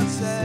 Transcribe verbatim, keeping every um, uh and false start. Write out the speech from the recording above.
fazer.